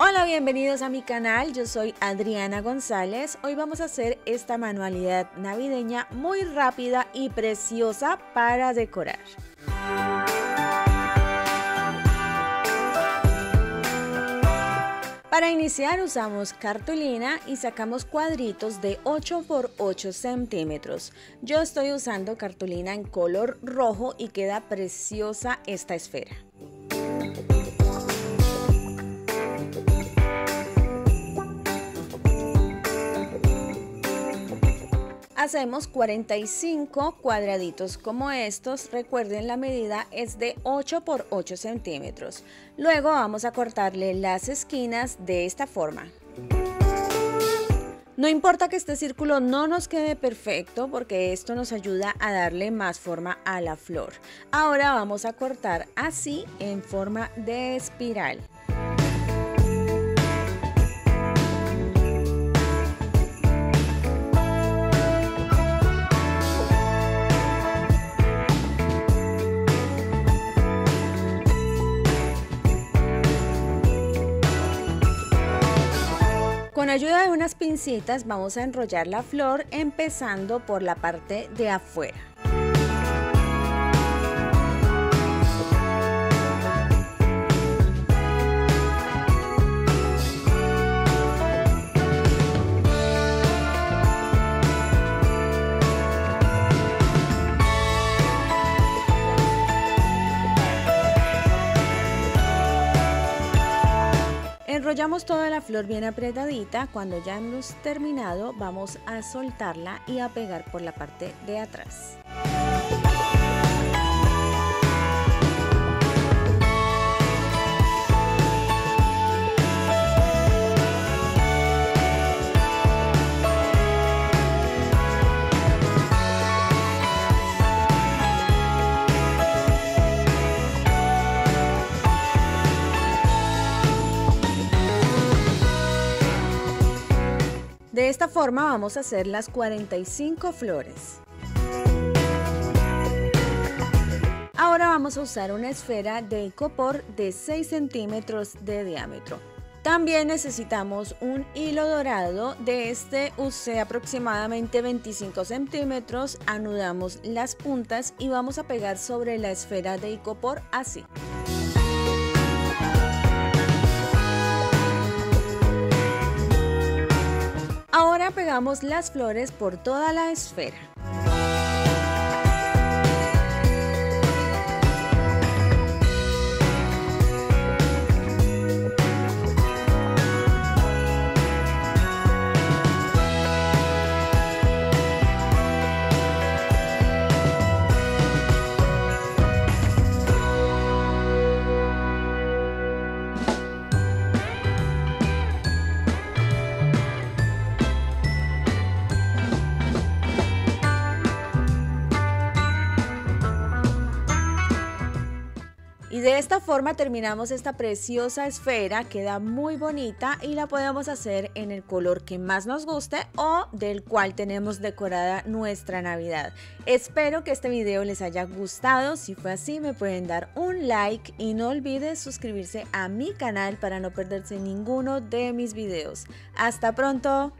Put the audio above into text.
Hola, bienvenidos a mi canal, yo soy Adriana González. Hoy vamos a hacer esta manualidad navideña muy rápida y preciosa para decorar. Para iniciar usamos cartulina y sacamos cuadritos de 8 por 8 centímetros. Yo estoy usando cartulina en color rojo y queda preciosa esta esfera. Hacemos 45 cuadraditos como estos, recuerden la medida es de 8 por 8 centímetros. Luego vamos a cortarle las esquinas de esta forma. No importa que este círculo no nos quede perfecto porque esto nos ayuda a darle más forma a la flor. Ahora vamos a cortar así en forma de espiral. Con ayuda de unas pincitas vamos a enrollar la flor empezando por la parte de afuera. Enrollamos toda la flor bien apretadita, cuando ya hemos terminado vamos a soltarla y a pegar por la parte de atrás. De esta forma vamos a hacer las 45 flores. Ahora vamos a usar una esfera de icopor de 6 centímetros de diámetro. También necesitamos un hilo dorado, de este usé aproximadamente 25 centímetros, anudamos las puntas y vamos a pegar sobre la esfera de icopor así. Ahora pegamos las flores por toda la esfera. Y de esta forma terminamos esta preciosa esfera, queda muy bonita y la podemos hacer en el color que más nos guste o del cual tenemos decorada nuestra Navidad. Espero que este video les haya gustado, si fue así me pueden dar un like y no olviden suscribirse a mi canal para no perderse ninguno de mis videos. ¡Hasta pronto!